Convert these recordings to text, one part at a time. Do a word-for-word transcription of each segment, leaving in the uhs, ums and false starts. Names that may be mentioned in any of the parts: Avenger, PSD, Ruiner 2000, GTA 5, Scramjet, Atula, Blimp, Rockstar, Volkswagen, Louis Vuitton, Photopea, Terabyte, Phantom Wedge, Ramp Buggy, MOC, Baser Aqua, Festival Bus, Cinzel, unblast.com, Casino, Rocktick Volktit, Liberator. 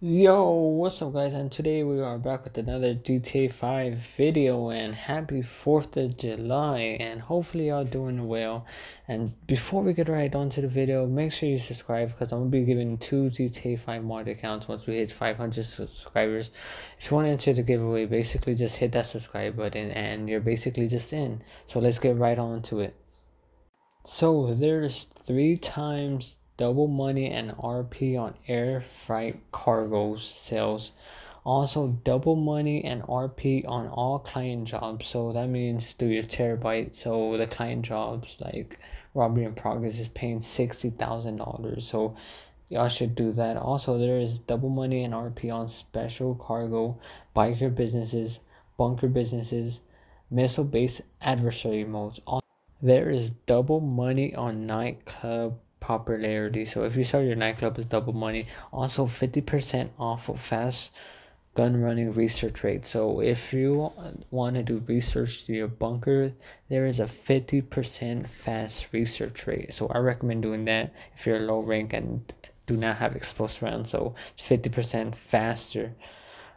Yo, what's up guys, and today we are back with another G T A five video, and happy fourth of July, and hopefully y'all doing well. And before we get right on to the video, make sure you subscribe, because I'm going to be giving two G T A five mod accounts once we hit five hundred subscribers. If you want to enter the giveaway, basically just hit that subscribe button and you're basically just in. So let's get right on to it. So there's three times double money and R P on air freight cargo sales. Also double money and R P on all client jobs. So that means through your Terabyte. So the client jobs like robbery in progress is paying sixty thousand dollars. So y'all should do that. Also there is double money and R P on special cargo, biker businesses, bunker businesses, missile based adversary modes. Also, there is double money on nightclub popularity. So if you sell your nightclub, is double money. Also fifty percent off of fast gun running research rate. So if you want to do research to your bunker, there is a fifty percent fast research rate. So I recommend doing that if you're low rank and do not have explosive rounds. So fifty percent faster.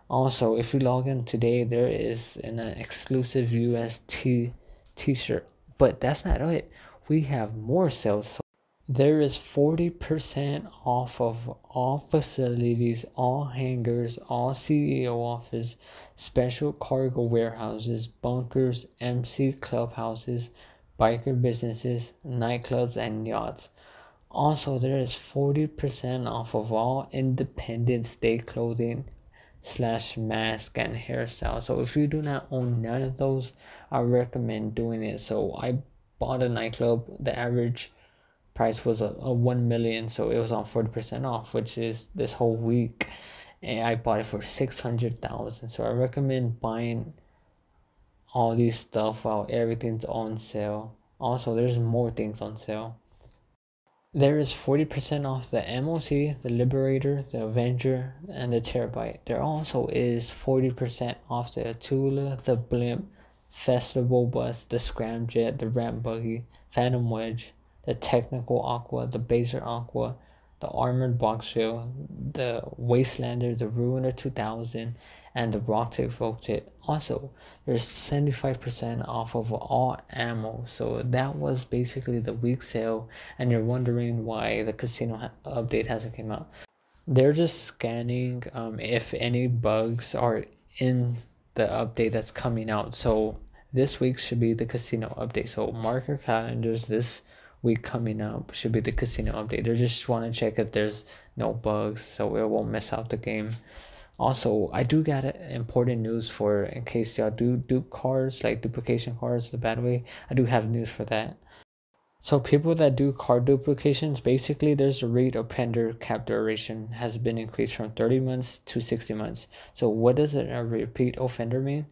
Also, if you log in today, there is an exclusive U S T t-shirt. But that's not it. We have more sales. So there is forty percent off of all facilities, all hangars, all C E O office, special cargo warehouses, bunkers, M C clubhouses, biker businesses, nightclubs, and yachts. Also, there is forty percent off of all Independence Day clothing slash mask and hairstyle. So if you do not own none of those, I recommend doing it. So I bought a nightclub. The average price was a, a one million, so it was on forty percent off, which is this whole week, and I bought it for six hundred thousand. So I recommend buying all these stuff while everything's on sale. Also, there's more things on sale. There is forty percent off the M O C, the Liberator, the Avenger, and the Terabyte. There also is forty percent off the Atula, the Blimp, Festival Bus, the Scramjet, the Ramp Buggy, Phantom Wedge, the Technical Aqua, the Baser Aqua, the Armored Boxfield, the Wastelander, the Ruiner two thousand, and the Rocktick Volktit. Also, there's seventy-five percent off of all ammo. So that was basically the week sale, and you're wondering why the casino ha update hasn't came out. They're just scanning um, if any bugs are in the update that's coming out. So this week should be the casino update. So mark your calendars, this week coming up should be the casino update. They just want to check if there's no bugs so it won't mess out the game. Also, I do got important news for, in case y'all do dupe cards, like duplication cards the bad way, I do have news for that. So people that do card duplications, basically there's a rate of offender cap duration has been increased from thirty months to sixty months. So what does a repeat offender mean?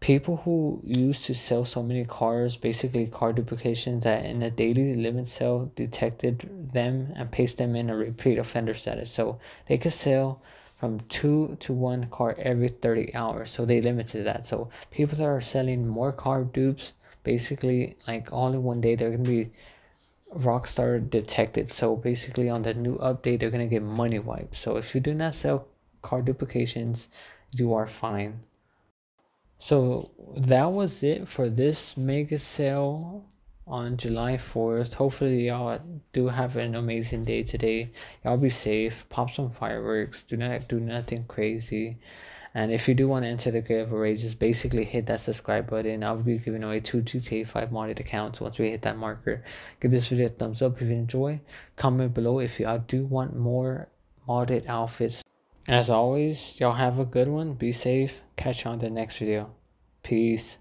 People who used to sell so many cars, basically car duplications, that in a daily limit sale detected them and placed them in a repeat offender status. So they could sell from two to one car every thirty hours. So they limited that. So people that are selling more car dupes, basically like all in one day, they're going to be Rockstar detected. So basically on the new update, they're going to get money wiped. So if you do not sell car duplications, you are fine. So that was it for this mega sale on July fourth. Hopefully y'all do have an amazing day today. Y'all be safe, pop some fireworks, do not do nothing crazy. And if you do want to enter the giveaway, just basically hit that subscribe button. I'll be giving away two G T A five modded accounts once we hit that marker. Give this video a thumbs up if you enjoy. Comment below if y'all do want more modded outfits. As always, y'all have a good one, be safe, catch you on the next video. Peace.